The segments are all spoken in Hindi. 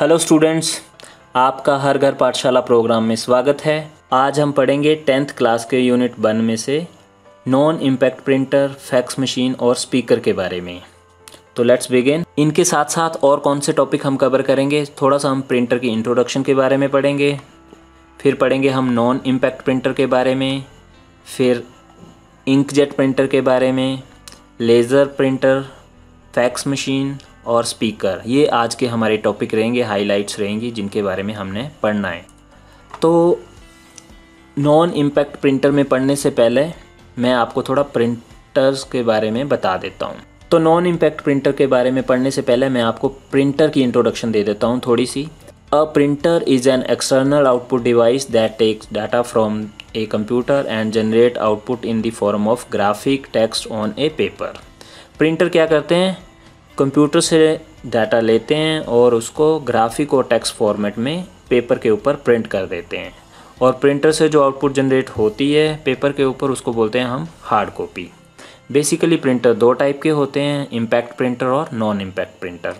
हेलो स्टूडेंट्स, आपका हर घर पाठशाला प्रोग्राम में स्वागत है। आज हम पढ़ेंगे 10th क्लास के यूनिट 1 में से non impact printer, fax machine और स्पीकर के बारे में। तो लेट्स बिगिन। इनके साथ साथ और कौन से टॉपिक हम कवर करेंगे, थोड़ा सा हम प्रिंटर की इंट्रोडक्शन के बारे में पढ़ेंगे, फिर पढ़ेंगे हम नॉन इम्पैक्ट प्रिंटर के बारे में, फिर इंकजेट प्रिंटर के बारे में, लेज़र प्रिंटर, फैक्स मशीन और स्पीकर। ये आज के हमारे टॉपिक रहेंगे, हाइलाइट्स रहेंगी जिनके बारे में हमने पढ़ना है। तो नॉन इम्पैक्ट प्रिंटर में पढ़ने से पहले मैं आपको थोड़ा प्रिंटर्स के बारे में बता देता हूँ। तो नॉन इम्पैक्ट प्रिंटर के बारे में पढ़ने से पहले मैं आपको प्रिंटर की इंट्रोडक्शन दे देता हूँ थोड़ी सी। A printer is an external output device that takes data from a computer and generate output in the form of graphic text on a paper. Printer क्या करते हैं, कंप्यूटर से डाटा लेते हैं और उसको ग्राफिक और टेक्स्ट फॉर्मेट में पेपर के ऊपर प्रिंट कर देते हैं, और प्रिंटर से जो आउटपुट जनरेट होती है पेपर के ऊपर उसको बोलते हैं हम हार्ड कॉपी। बेसिकली प्रिंटर दो टाइप के होते हैं, इम्पैक्ट प्रिंटर और non impact printer.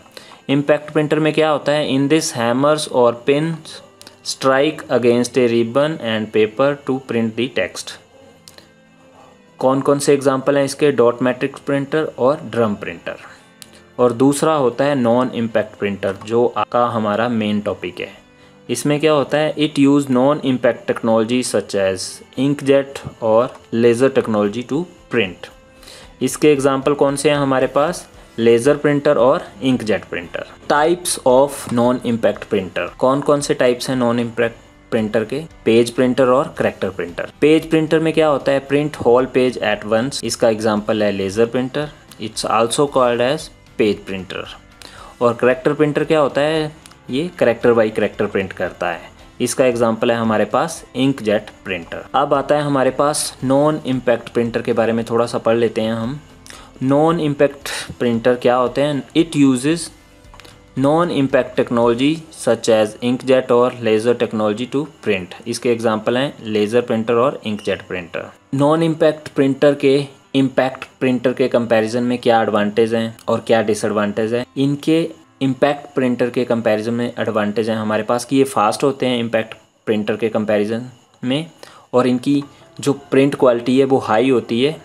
Impact printer में क्या होता है, इन दिस हैमर्स और pin strike against a ribbon and paper to print the text. कौन कौन से एग्जाम्पल हैं इसके, डॉट मैट्रिक्स प्रिंटर और ड्रम प्रिंटर। और दूसरा होता है नॉन इम्पैक्ट प्रिंटर, जो का हमारा मेन टॉपिक है। इसमें क्या होता है, it use non impact technology such as inkjet और लेज़र टेक्नोलॉजी टू प्रिंट। इसके एग्जांपल कौन से हैं हमारे पास, लेज़र प्रिंटर और inkjet printer. Types of non impact printer, कौन कौन से टाइप्स हैं नॉन इम्पैक्ट प्रिंटर के, पेज प्रिंटर और करेक्टर प्रिंटर। पेज प्रिंटर में क्या होता है, print whole page at once. इसका एग्जाम्पल है laser printer, it's also called as page printer. और करेक्टर प्रिंटर क्या होता है, ये करेक्टर बाई करेक्टर प्रिंट करता है। इसका एग्जाम्पल है हमारे पास इंकजेट प्रिंटर। अब आता है हमारे पास नॉन इम्पैक्ट प्रिंटर के बारे में थोड़ा सा पढ़ लेते हैं हम। नॉन इम्पैक्ट प्रिंटर क्या होते हैं, it uses non impact technology such as inkjet और लेज़र टेक्नोलॉजी टू प्रिंट। इसके एग्जाम्पल हैं लेज़र प्रिंटर और inkjet printer. Non impact printer के इम्पैक्ट प्रिंटर के कंपैरिजन में क्या एडवांटेज हैं और क्या डिसएडवांटेज हैं। इनके इम्पैक्ट प्रिंटर के कंपैरिजन में एडवांटेज हैं हमारे पास कि ये फास्ट होते हैं इम्पैक्ट प्रिंटर के कंपैरिजन में, और इनकी जो प्रिंट क्वालिटी है वो हाई होती है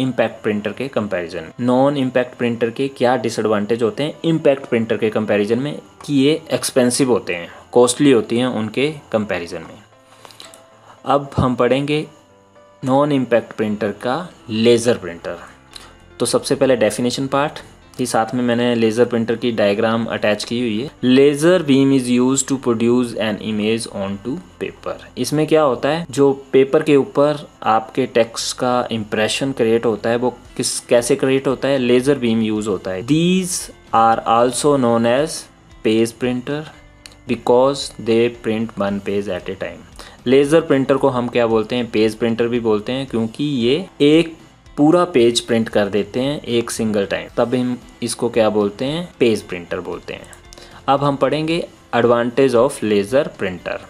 इम्पैक्ट प्रिंटर के कंपैरिजन में। नॉन इम्पैक्ट प्रिंटर के क्या डिसएडवांटेज होते हैं इम्पैक्ट प्रिंटर के कंपैरिजन में, कि ये एक्सपेंसिव होते हैं, कॉस्टली होती हैं उनके कंपैरिजन में। अब हम पढ़ेंगे नॉन इम्पैक्ट प्रिंटर का लेज़र प्रिंटर। तो सबसे पहले डेफिनेशन पार्ट, ही साथ में मैंने लेज़र प्रिंटर की डायग्राम अटैच की हुई है। Laser beam is used to produce an image on to paper. इसमें क्या होता है, जो पेपर के ऊपर आपके टेक्स्ट का इम्प्रेशन क्रिएट होता है वो कैसे क्रिएट होता है, लेज़र बीम यूज़ होता है। These are also known as page printer because they print one page at a time. Laser printer को हम क्या बोलते हैं, पेज प्रिंटर भी बोलते हैं, क्योंकि ये एक पूरा पेज प्रिंट कर देते हैं एक सिंगल टाइम, तब हम इसको क्या बोलते हैं, पेज प्रिंटर बोलते हैं। अब हम पढ़ेंगे एडवांटेज ऑफ लेज़र प्रिंटर।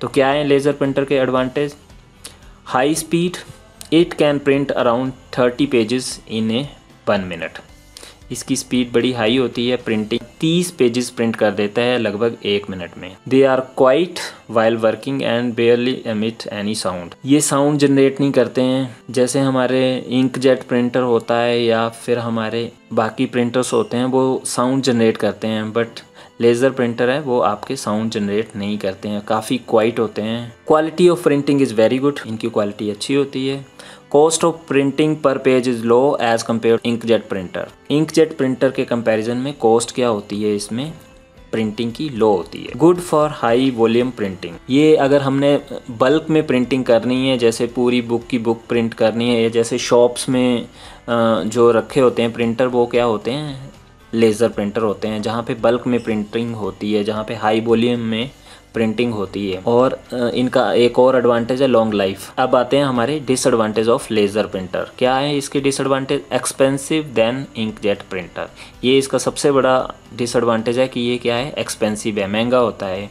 तो क्या है लेज़र प्रिंटर के advantage, high speed, it can print around 30 pages in a 1 minute. इसकी स्पीड बड़ी हाई होती है, प्रिंटिंग 30 पेजेस प्रिंट कर देता है लगभग 1 मिनट में। They are quiet while working and barely emit any sound. ये साउंड जनरेट नहीं करते हैं, जैसे हमारे इंकजेट प्रिंटर होता है या फिर हमारे बाकी प्रिंटर्स होते हैं वो साउंड जनरेट करते हैं, बट लेज़र प्रिंटर है वो आपके साउंड जनरेट नहीं करते हैं, काफ़ी क्वाइट होते हैं। Quality of printing is very good, इनकी क्वालिटी अच्छी होती है। Cost of printing per page is low as compare inkjet printer. Inkjet printer के कंपैरिजन में कॉस्ट क्या होती है, इसमें प्रिंटिंग की लो होती है। Good for high volume printing, ये अगर हमने बल्क में प्रिंटिंग करनी है, जैसे पूरी बुक की बुक प्रिंट करनी है, या जैसे शॉप्स में जो रखे होते हैं प्रिंटर वो क्या होते हैं, लेज़र प्रिंटर होते हैं, जहाँ पे बल्क में प्रिंटिंग होती है, जहाँ पे हाई वॉल्यूम में प्रिंटिंग होती है। और इनका एक और एडवांटेज है लॉन्ग लाइफ। अब आते हैं हमारे डिसएडवांटेज ऑफ लेज़र प्रिंटर। क्या है इसके disadvantage, expensive than inkjet printer. ये इसका सबसे बड़ा डिसएडवांटेज है कि ये क्या है, एक्सपेंसिव है, महंगा होता है।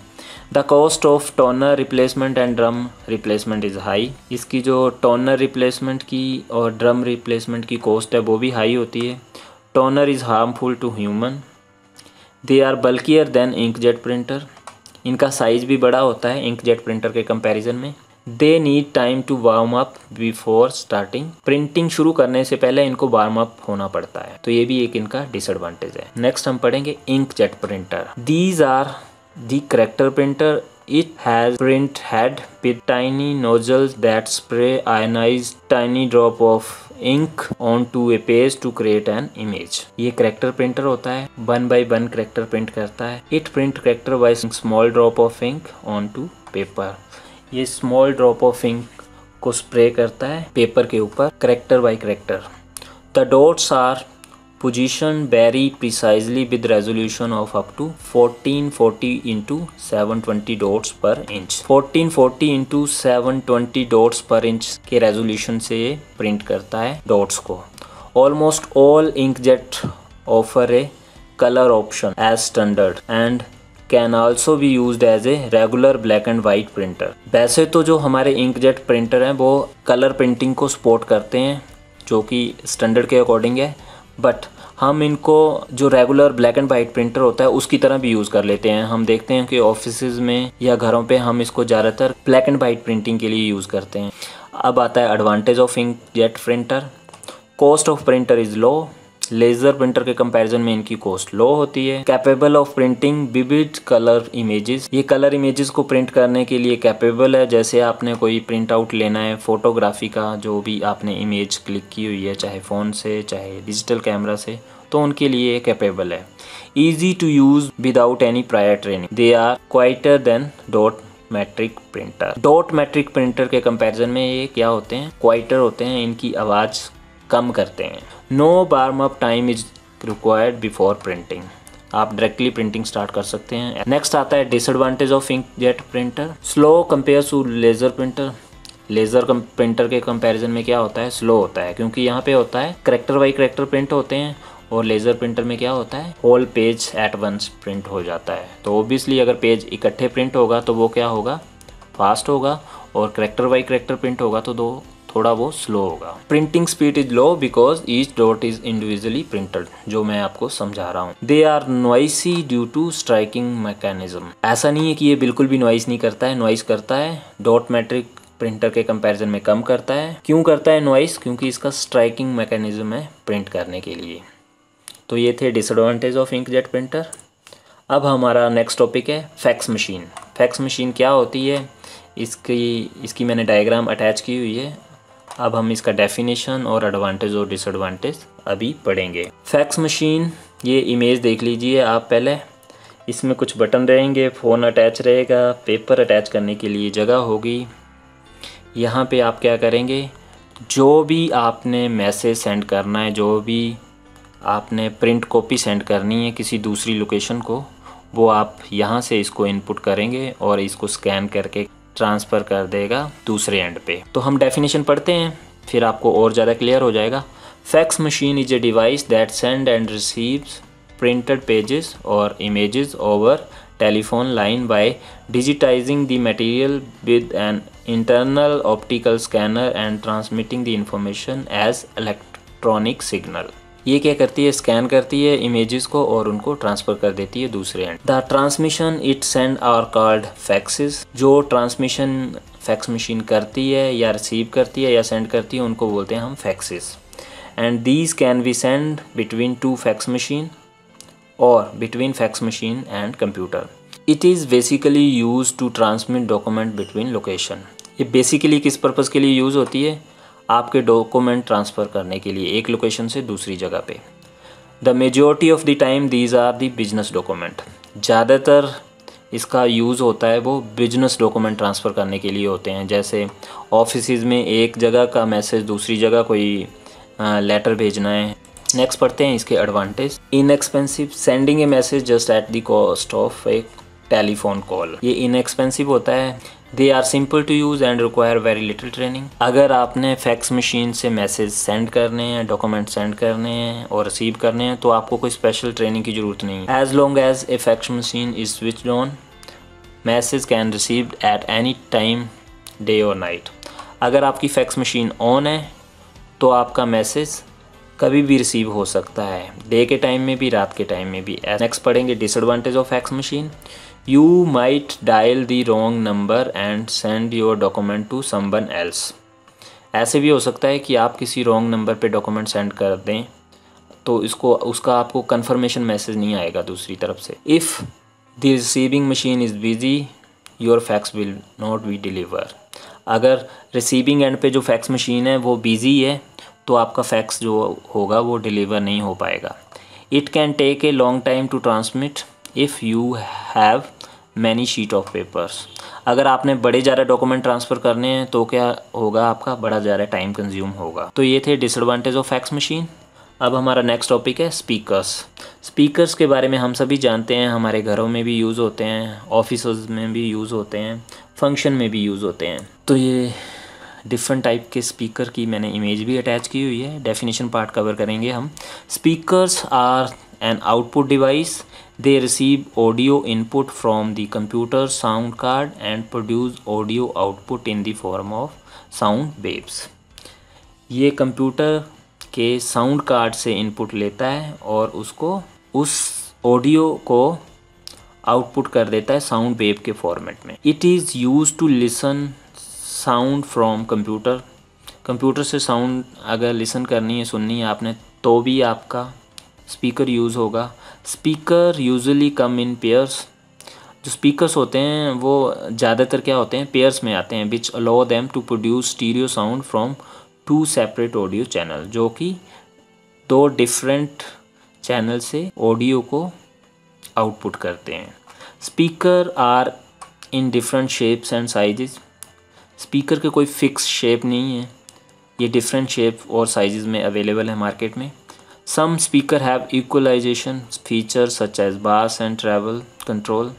The cost of toner replacement and drum replacement is high. इसकी जो टोनर रिप्लेसमेंट की और ड्रम रिप्लेसमेंट की कॉस्ट है वो भी हाई होती है। Toner is harmful to human. They are bulkier than inkjet printer, इनका साइज़ भी बड़ा होता है इंकजेट प्रिंटर के कंपैरिजन में। They need time to warm up before starting, printing शुरू करने से पहले इनको वार्म अप होना पड़ता है, तो ये भी एक इनका डिसएडवांटेज है। नेक्स्ट हम पढ़ेंगे inkjet printer. These are the character printer, it has print head with tiny nozzles that spray ionize tiny drop of ink on to a page to create an image. ये करेक्टर प्रिंटर होता है, 1 by 1 करेक्टर प्रिंट करता है। It print character by small drop of ink on to paper, ये स्मॉल ड्रॉप ऑफ इंक को स्प्रे करता है पेपर के ऊपर character by character. The dots are position very precisely with resolution of up to 1440 × 720 dots per inch. 1440 × 720 dots per inch के रेजोल्यूशन से ये प्रिंट करता है डॉट्स को। Almost all inkjet offer a colour option as standard and can also be use as a regular black and white printer. वैसे तो जो हमारे इंकजेट प्रिंटर हैं वो कलर प्रिंटिंग को सपोर्ट करते हैं जो कि स्टैंडर्ड के अकॉर्डिंग है, बट हम इनको जो regular black and white printer होता है उसकी तरह भी यूज़ कर लेते हैं। हम देखते हैं कि ऑफिसेज में या घरों पे हम इसको ज़्यादातर ब्लैक एंड वाइट प्रिंटिंग के लिए यूज़ करते हैं। अब आता है advantage of inkjet printer. Cost of printer is low, laser printer के कंपैरिजन में इनकी कॉस्ट लो होती है। Capable of printing vivid colour images, ये कलर इमेजेस को प्रिंट करने के लिए कैपेबल है। जैसे आपने कोई प्रिंट आउट लेना है फोटोग्राफी का, जो भी आपने इमेज क्लिक की हुई है चाहे फ़ोन से चाहे डिजिटल कैमरा से, तो उनके लिए ये कैपेबल है। Easy to use without any prior training, they are quieter than dot matrix printer. Dot matrix printer के कंपेरिजन में ये क्या होते हैं, क्वाइटर होते हैं, इनकी आवाज़ कम करते हैं। No warm up time is required before printing, आप डायरेक्टली प्रिंटिंग स्टार्ट कर सकते हैं। नेक्स्ट आता है disadvantage of inkjet printer. Slow compare to laser printer, laser printer के कंपैरिजन में क्या होता है, स्लो होता है, क्योंकि यहाँ पे होता है करेक्टर बाई करेक्टर प्रिंट होते हैं और लेज़र प्रिंटर में क्या होता है whole page at once print हो जाता है। तो ओब्वियसली अगर पेज इकट्ठे प्रिंट होगा तो वो क्या होगा, फास्ट होगा, और करेक्टर बाई करेक्टर प्रिंट होगा तो दो थोड़ा वो स्लो होगा। Printing speed is low because each dot is individually printed, जो मैं आपको समझा रहा हूँ। They are noisy due to striking mechanism, ऐसा नहीं है कि ये बिल्कुल भी नॉइस नहीं करता है, नॉइस करता है, डॉट मैट्रिक प्रिंटर के कंपैरिजन में कम करता है। क्यों करता है नॉइस, क्योंकि इसका स्ट्राइकिंग मैकेनिज्म है प्रिंट करने के लिए। तो ये थे डिसएडवांटेज ऑफ इंकजेट प्रिंटर। अब हमारा नेक्स्ट टॉपिक है फैक्स मशीन। फैक्स मशीन क्या होती है, इसकी मैंने डायग्राम अटैच की हुई है। अब हम इसका डेफिनेशन और एडवांटेज और डिसएडवांटेज अभी पढ़ेंगे। फैक्स मशीन, ये इमेज देख लीजिए आप पहले, इसमें कुछ बटन रहेंगे, फ़ोन अटैच रहेगा, पेपर अटैच करने के लिए जगह होगी। यहाँ पे आप क्या करेंगे, जो भी आपने मैसेज सेंड करना है, जो भी आपने प्रिंट कॉपी सेंड करनी है किसी दूसरी लोकेशन को, वो आप यहाँ से इसको इनपुट करेंगे और इसको स्कैन करके ट्रांसफ़र कर देगा दूसरे एंड पे। तो हम डेफिनेशन पढ़ते हैं फिर आपको और ज़्यादा क्लियर हो जाएगा। Fax machine is a device that send and receives printed pages और images over telephone line by digitising the material with an internal optical scanner and transmitting the information as electronic signal. ये क्या करती है, स्कैन करती है इमेजेस को और उनको ट्रांसफ़र कर देती है दूसरे end. The transmission it send are called faxes, जो ट्रांसमिशन फैक्स मशीन करती है या रिसीव करती है या सेंड करती है उनको बोलते हैं हम faxes. And these can be send between two fax machine और between fax machine and computer. It is basically use to transmit document between location, ये बेसिकली किस पर्पज़ के लिए यूज़ होती है, आपके डॉक्यूमेंट ट्रांसफ़र करने के लिए एक लोकेशन से दूसरी जगह पे। The majority of the time these are the business document, ज़्यादातर इसका यूज़ होता है वो बिजनेस डॉक्यूमेंट ट्रांसफ़र करने के लिए होते हैं। जैसे ऑफिसेज में एक जगह का मैसेज दूसरी जगह कोई लेटर भेजना है। नेक्स्ट पढ़ते हैं इसके advantage. Inexpensive, sending a message just at the cost of a telephone call, ये इनएक्सपेंसिव होता है। They are simple to use and require very little training. अगर आपने फैक्स मशीन से मैसेज सेंड करने हैं, डॉक्यूमेंट सेंड करने हैं और रिसीव करने हैं, तो आपको कोई स्पेशल ट्रेनिंग की ज़रूरत नहीं है। As long as a fax machine is switched on, message can receive at any time day और नाइट। अगर आपकी फैक्स मशीन ऑन है तो आपका मैसेज कभी भी रिसीव हो सकता है, डे के टाइम में भी, रात के टाइम में भी। नेक्स्ट पढ़ेंगे disadvantage of fax machine. You might dial the wrong number and send your document to someone else. ऐसे भी हो सकता है कि आप किसी रॉन्ग नंबर पे डॉक्यूमेंट सेंड कर दें तो इसको उसका आपको कन्फर्मेशन मैसेज नहीं आएगा दूसरी तरफ से। If the receiving machine is busy your fax will not be deliver. अगर रिसीविंग एंड पे जो फैक्स मशीन है वो बिज़ी है तो आपका फैक्स जो होगा वो डिलीवर नहीं हो पाएगा। It can take a long time to transmit if you have many sheet of papers. अगर आपने बड़े ज़्यादा डॉक्यूमेंट ट्रांसफ़र करने हैं तो क्या होगा, आपका बड़ा ज़्यादा टाइम कंज्यूम होगा। तो ये थे डिसएडवांटेज ऑफ फैक्स मशीन। अब हमारा नेक्स्ट टॉपिक है स्पीकर्स। स्पीकर्स के बारे में हम सभी जानते हैं, हमारे घरों में भी यूज़ होते हैं, ऑफिसर्स में भी यूज़ होते हैं, फंक्शन में भी यूज़ होते हैं। तो ये डिफरेंट टाइप के स्पीकर की मैंने इमेज भी अटैच की हुई है, डेफिनेशन पार्ट कवर करेंगे हम। Speakers are an output device, they receive audio input from the computer sound card and produce audio output in the form of sound waves. ये कंप्यूटर के साउंड कार्ड से इनपुट लेता है और उसको उस ऑडियो को आउटपुट कर देता है साउंड वेव के फॉर्मेट में। It is use to listen sound from computer. Computer से साउंड अगर लिसन करनी है, सुननी है आपने, तो भी आपका स्पीकर यूज़ होगा। Speaker usually come in pairs. जो स्पीकर्स होते हैं वो ज़्यादातर क्या होते हैं, पेयर्स में आते हैं, which allow them to produce stereo sound from two separate audio channel, जो कि दो डिफरेंट चैनल से ऑडियो को आउटपुट करते हैं। Speaker are in different shapes and sizes. Speaker के कोई फिक्स शेप नहीं है, ये डिफरेंट शेप और साइजेस में अवेलेबल है मार्केट में। Some speaker have equalization feature such as bass and treble control.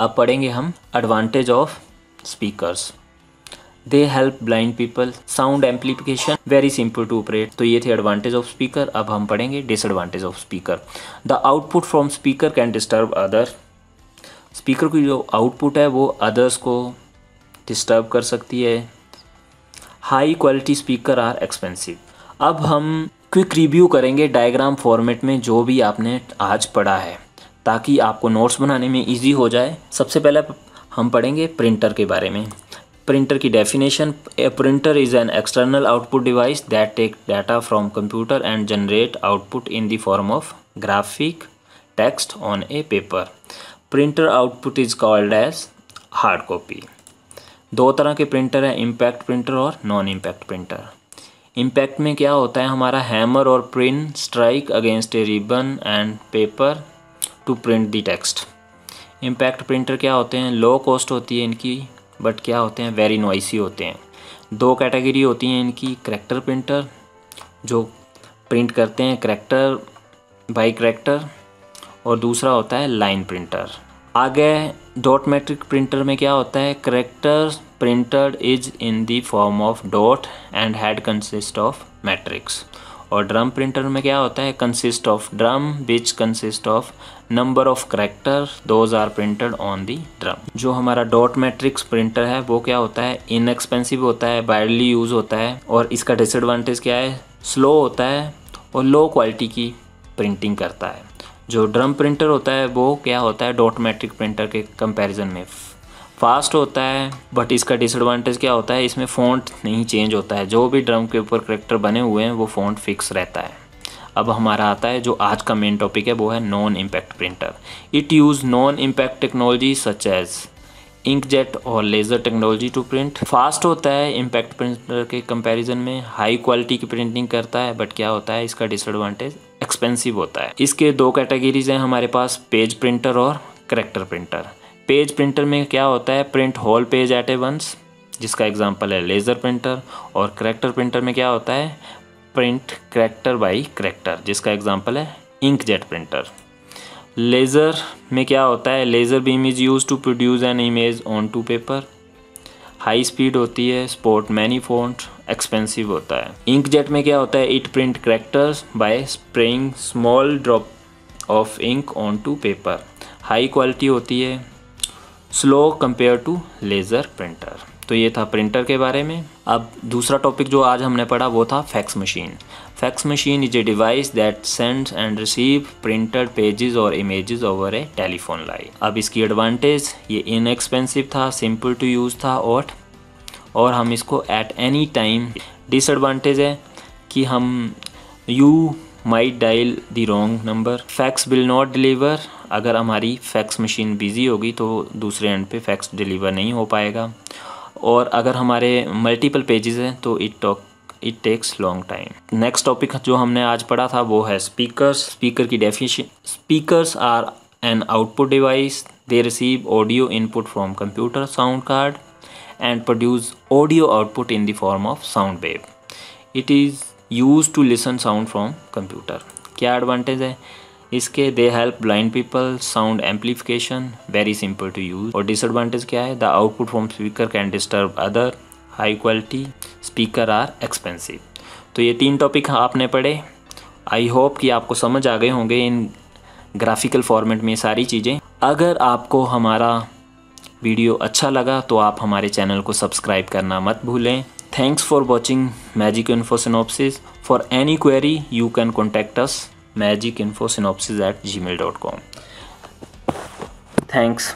अब पढ़ेंगे हम advantage of speakers. They help blind people, sound amplification, very simple to operate. तो ये थे एडवांटेज ऑफ स्पीकर। अब हम पढ़ेंगे disadvantage of speaker. The output from speaker can disturb other. Speaker की जो आउटपुट है वो अदर्स को डिस्टर्ब कर सकती है। High quality speaker are expensive. अब हम क्विक रिव्यू करेंगे डायग्राम फॉर्मेट में जो भी आपने आज पढ़ा है, ताकि आपको नोट्स बनाने में इजी हो जाए। सबसे पहले हम पढ़ेंगे प्रिंटर के बारे में। प्रिंटर की definition, a printer is an external output device that take data from computer and generate output in the form of graphic text on a paper. Printer output is called as hard copy. दो तरह के प्रिंटर हैं, इम्पैक्ट प्रिंटर और नॉन इम्पैक्ट प्रिंटर। इम्पैक्ट में क्या होता है, हमारा हैमर और pin strike against a ribbon and paper to print the text. Impact printer क्या होते हैं, लो कॉस्ट होती है इनकी, बट क्या होते हैं, वेरी नॉइसी होते हैं। दो कैटेगरी होती हैं इनकी, कैरेक्टर प्रिंटर जो प्रिंट करते हैं कैरेक्टर बाय कैरेक्टर, और दूसरा होता है लाइन प्रिंटर। आगे डॉट मैट्रिक प्रिंटर में क्या होता है, character printed is in the form of dot and head consist of matrix. और ड्रम प्रिंटर में क्या होता है, consist of drum which consist of number of character, those are printed on the drum. जो हमारा डॉट मैट्रिक्स प्रिंटर है वो क्या होता है, इनएक्सपेंसिव होता है, वाइडली यूज होता है, और इसका डिसएडवांटेज क्या है, स्लो होता है और लो क्वालिटी की प्रिंटिंग करता है। जो ड्रम प्रिंटर होता है वो क्या होता है, डॉट मैट्रिक प्रिंटर के कंपैरिजन में फास्ट होता है, बट इसका डिसएडवांटेज क्या होता है, इसमें फ़ॉन्ट नहीं चेंज होता है, जो भी ड्रम के ऊपर कैरेक्टर बने हुए हैं वो फ़ॉन्ट फिक्स रहता है। अब हमारा आता है जो आज का मेन टॉपिक है, वो है non impact printer. It use non impact technology such as inkjet और laser technology to print. Fast होता है इम्पैक्ट प्रिंटर के कंपैरिजन में, हाई क्वालिटी की प्रिंटिंग करता है, बट क्या होता है, इसका डिसएडवांटेज एक्सपेंसिव होता है। इसके दो कैटेगरीज हैं हमारे पास, पेज प्रिंटर और कैरेक्टर प्रिंटर। पेज प्रिंटर में क्या होता है, print whole page at a once, जिसका एग्जांपल है लेज़र प्रिंटर, और कैरेक्टर प्रिंटर में क्या होता है, प्रिंट कैरेक्टर बाय कैरेक्टर, जिसका एग्जांपल है इंकजेट प्रिंटर। लेज़र में क्या होता है, laser beam is use to produce an image on to paper, high speed होती है, सपोर्ट मैनी फॉन्ट, एक्सपेंसिव होता है। इंकजेट में क्या होता है, it print characters by spraying small drop of ink on to paper, high quality होती है, slow compare to laser printer. तो ये था प्रिंटर के बारे में। अब दूसरा टॉपिक जो आज हमने पढ़ा वो था fax machine. Fax machine is a device that sends and receive printed pages और images over a telephone line. अब इसकी एडवांटेज, ये इनएक्सपेंसिव था, सिंपल टू यूज़ था और हम इसको एट एनी टाइम। डिसएडवांटेज है कि हम you might dial the wrong number, fax will not deliver. अगर हमारी फैक्स मशीन बिजी होगी तो दूसरे एंड पे फैक्स डिलीवर नहीं हो पाएगा, और अगर हमारे मल्टीपल पेजेस हैं तो it takes long time. Next topic जो हमने आज पढ़ा था वो है स्पीकर्स। स्पीकर की definition, speakers are an output device, they receive audio input from computer sound card and produce audio output in the form of sound wave. It is used to listen sound from computer. क्या advantage है इसके? They help blind people, sound amplification, very simple to use। और disadvantage क्या है? The output from speaker can disturb other high quality speaker are expensive। तो ये तीन टॉपिक आपने पढ़े। आई होप कि आपको समझ आ गए होंगे इन ग्राफिकल फॉर्मेट में सारी चीज़ें। अगर आपको हमारा वीडियो अच्छा लगा तो आप हमारे चैनल को सब्सक्राइब करना मत भूलें। Thanks for watching magic info synopsis. For any query you can contact us magicinfosynopsis@gmail.com। Thanks.